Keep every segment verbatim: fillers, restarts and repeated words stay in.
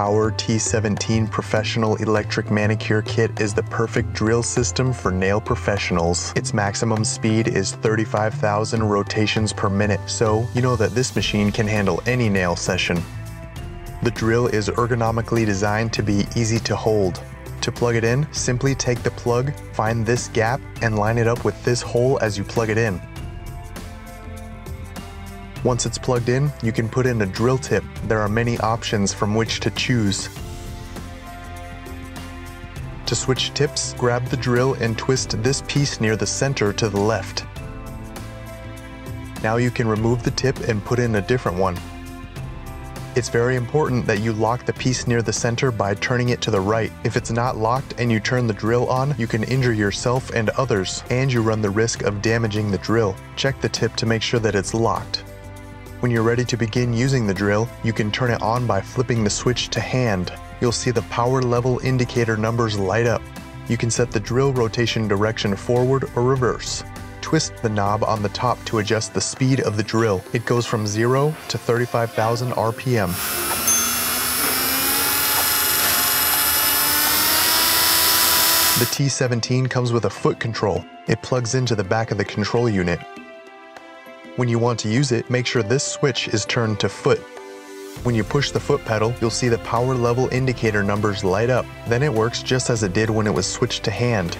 Power T seventeen Professional Electric Manicure Kit is the perfect drill system for nail professionals. Its maximum speed is thirty-five thousand rotations per minute, so you know that this machine can handle any nail session. The drill is ergonomically designed to be easy to hold. To plug it in, simply take the plug, find this gap, and line it up with this hole as you plug it in. Once it's plugged in, you can put in a drill tip. There are many options from which to choose. To switch tips, grab the drill and twist this piece near the center to the left. Now you can remove the tip and put in a different one. It's very important that you lock the piece near the center by turning it to the right. If it's not locked and you turn the drill on, you can injure yourself and others, and you run the risk of damaging the drill. Check the tip to make sure that it's locked. When you're ready to begin using the drill, you can turn it on by flipping the switch to hand. You'll see the power level indicator numbers light up. You can set the drill rotation direction forward or reverse. Twist the knob on the top to adjust the speed of the drill. It goes from zero to thirty-five thousand R P M. The T seventeen comes with a foot control. It plugs into the back of the control unit. When you want to use it, make sure this switch is turned to foot. When you push the foot pedal, you'll see the power level indicator numbers light up. Then it works just as it did when it was switched to hand.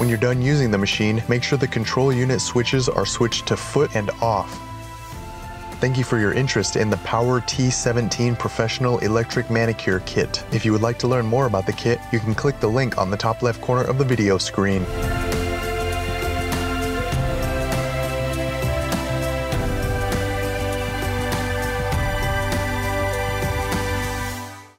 When you're done using the machine, make sure the control unit switches are switched to foot and off. Thank you for your interest in the Power T seventeen Professional Electric Manicure Kit. If you would like to learn more about the kit, you can click the link on the top left corner of the video screen.